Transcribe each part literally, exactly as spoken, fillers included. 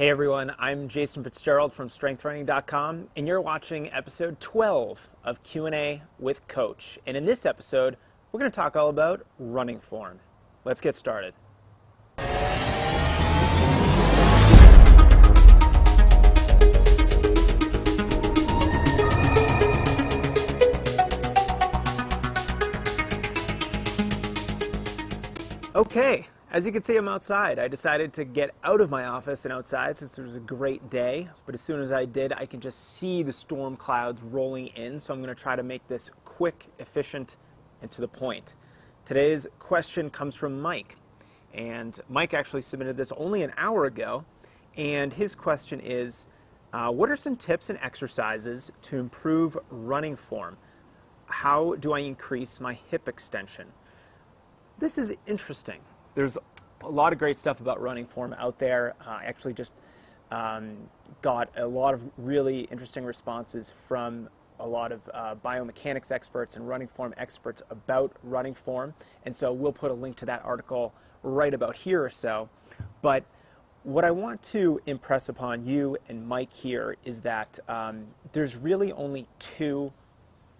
Hey everyone, I'm Jason Fitzgerald from strength running dot com, and you're watching episode twelve of Q and A with Coach. And in this episode, we're going to talk all about running form. Let's get started. Okay. As you can see, I'm outside. I decided to get out of my office and outside since it was a great day, but as soon as I did, I could just see the storm clouds rolling in, so I'm going to try to make this quick, efficient, and to the point. Today's question comes from Mike, and Mike actually submitted this only an hour ago, and his question is, uh, what are some tips and exercises to improve running form? How do I increase my hip extension? This is interesting. There's a lot of great stuff about running form out there. Uh, I actually just um, got a lot of really interesting responses from a lot of uh, biomechanics experts and running form experts about running form. And so we'll put a link to that article right about here or so. But what I want to impress upon you and Mike here is that um, there's really only two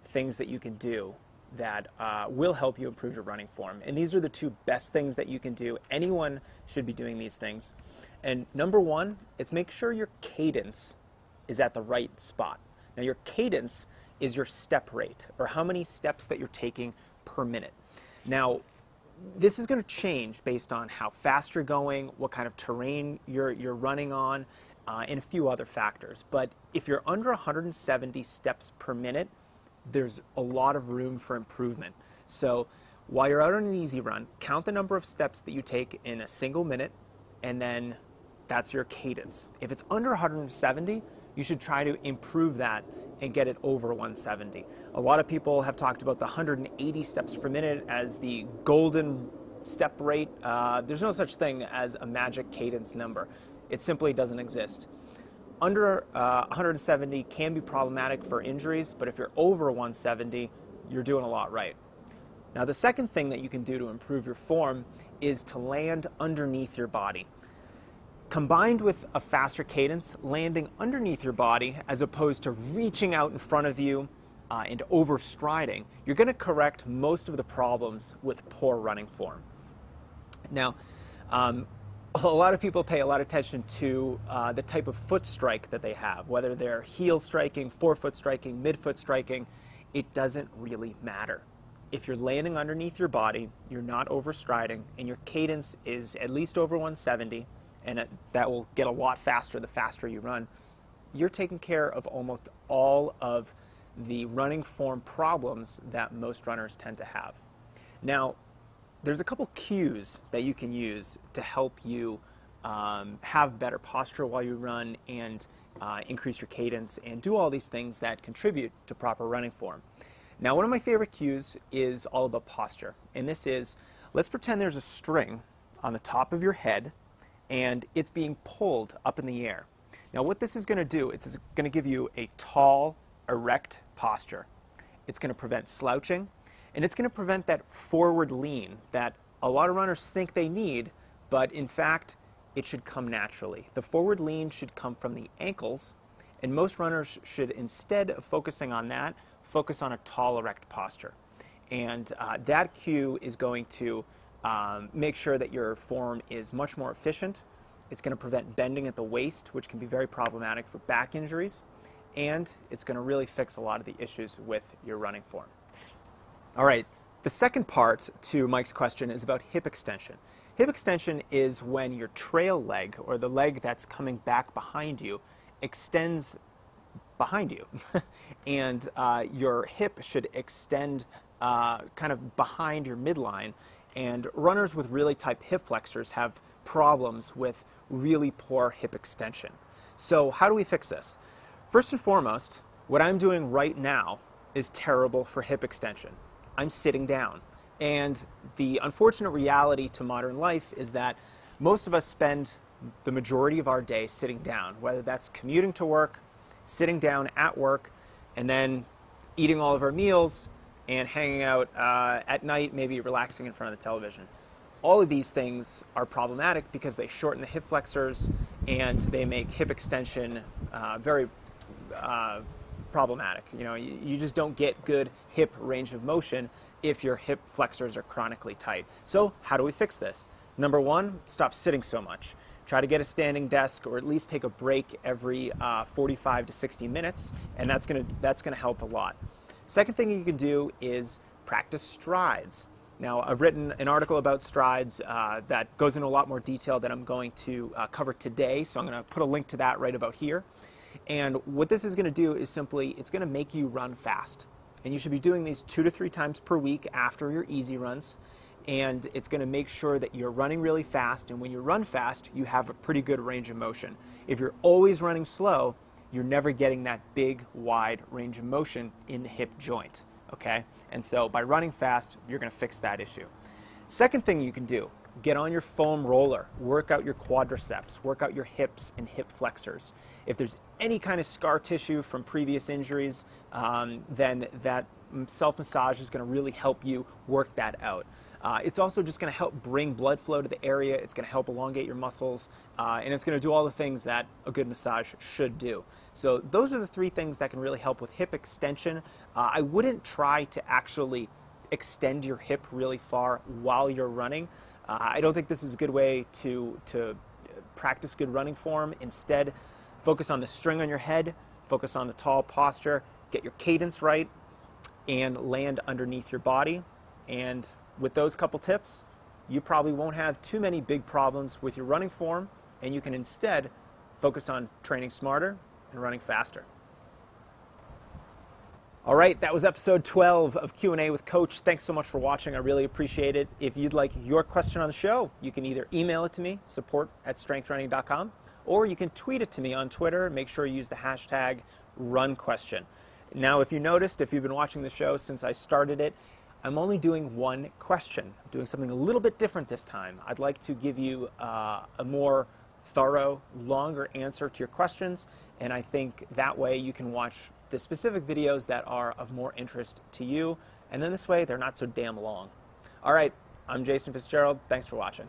things that you can do that uh, will help you improve your running form. And these are the two best things that you can do. Anyone should be doing these things. And number one, it's make sure your cadence is at the right spot. Now your cadence is your step rate, or how many steps that you're taking per minute. Now this is going to change based on how fast you're going, what kind of terrain you're, you're running on, uh, and a few other factors. But if you're under one hundred seventy steps per minute, there's a lot of room for improvement. So while you're out on an easy run, count the number of steps that you take in a single minute, and then that's your cadence. If it's under one hundred seventy, you should try to improve that and get it over one seventy. A lot of people have talked about the one hundred eighty steps per minute as the golden step rate. Uh, there's no such thing as a magic cadence number. It simply doesn't exist. Under uh, one hundred seventy can be problematic for injuries, but if you're over one seventy, you're doing a lot right. Now the second thing that you can do to improve your form is to land underneath your body. Combined with a faster cadence, landing underneath your body as opposed to reaching out in front of you uh, and overstriding, you're going to correct most of the problems with poor running form. Now, um, a lot of people pay a lot of attention to uh, the type of foot strike that they have, whether they're heel striking, forefoot striking, midfoot striking. It doesn't really matter. If you're landing underneath your body, you're not overstriding, and your cadence is at least over one seventy, and it, that will get a lot faster the faster you run. You're taking care of almost all of the running form problems that most runners tend to have. Now, there's a couple cues that you can use to help you um, have better posture while you run and uh, increase your cadence and do all these things that contribute to proper running form. Now, one of my favorite cues is all about posture, and this is, let's pretend there's a string on the top of your head and it's being pulled up in the air. Now what this is going to do, it's going to give you a tall, erect posture. It's going to prevent slouching, and it's going to prevent that forward lean that a lot of runners think they need, but in fact, it should come naturally. The forward lean should come from the ankles, and most runners should, instead of focusing on that, focus on a tall, erect posture. And uh, that cue is going to um, make sure that your form is much more efficient. It's going to prevent bending at the waist, which can be very problematic for back injuries, and it's going to really fix a lot of the issues with your running form. All right, the second part to Mike's question is about hip extension. Hip extension is when your trail leg, or the leg that's coming back behind you, extends behind you. And uh, your hip should extend uh, kind of behind your midline. And runners with really tight hip flexors have problems with really poor hip extension. So how do we fix this? First and foremost, what I'm doing right now is terrible for hip extension. I'm sitting down. And the unfortunate reality to modern life is that most of us spend the majority of our day sitting down, whether that's commuting to work, sitting down at work, and then eating all of our meals and hanging out uh, at night, maybe relaxing in front of the television. All of these things are problematic because they shorten the hip flexors and they make hip extension uh, very uh, problematic. You know, you, you just don't get good hip range of motion if your hip flexors are chronically tight. So how do we fix this? Number one, stop sitting so much. Try to get a standing desk, or at least take a break every uh, forty-five to sixty minutes, and that's gonna, that's gonna help a lot. Second thing you can do is practice strides. Now, I've written an article about strides uh, that goes into a lot more detail than I'm going to uh, cover today, so I'm gonna put a link to that right about here. And what this is gonna do is simply, it's gonna make you run fast. And you should be doing these two to three times per week after your easy runs. And it's going to make sure that you're running really fast, and when you run fast, you have a pretty good range of motion. If you're always running slow, you're never getting that big, wide range of motion in the hip joint, okay? And so by running fast, you're going to fix that issue. Second thing you can do, get on your foam roller, work out your quadriceps, work out your hips and hip flexors. If there's any kind of scar tissue from previous injuries, um, then that self-massage is going to really help you work that out. Uh, it's also just going to help bring blood flow to the area. It's going to help elongate your muscles, uh, and it's going to do all the things that a good massage should do. So those are the three things that can really help with hip extension. Uh, I wouldn't try to actually extend your hip really far while you're running. Uh, I don't think this is a good way to, to practice good running form. Instead, focus on the string on your head, focus on the tall posture, get your cadence right, and land underneath your body. And with those couple tips, you probably won't have too many big problems with your running form, and you can instead focus on training smarter and running faster. All right, that was episode twelve of Q and A with Coach. Thanks so much for watching. I really appreciate it. If you'd like your question on the show, you can either email it to me, support at strengthrunning dot com, or you can tweet it to me on Twitter. Make sure you use the hashtag RunQuestion. Now, if you noticed, if you've been watching the show since I started it, I'm only doing one question. I'm doing something a little bit different this time. I'd like to give you uh, a more thorough, longer answer to your questions, and I think that way you can watch the specific videos that are of more interest to you, and then this way they're not so damn long. All right, I'm Jason Fitzgerald. Thanks for watching.